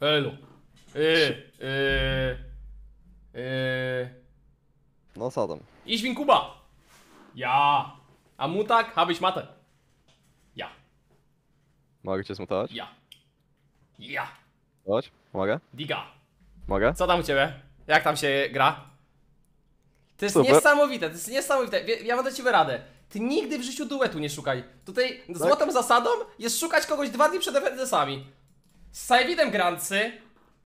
Elo. No co tam? Ich bin Kuba. Ja. Am Montag habe ich Mathe. Ja. Mogę cię zmutować? Ja. Ja. Chodź, mogę? Diga. Mogę? Co tam u ciebie? Jak tam się gra? To jest super. Niesamowite, to jest niesamowite. Ja mam do ciebie radę. Ty nigdy w życiu duetu nie szukaj. Tutaj złotą zasadą jest szukać kogoś 2 dni przed eventami. Z Sajwidem Grancy,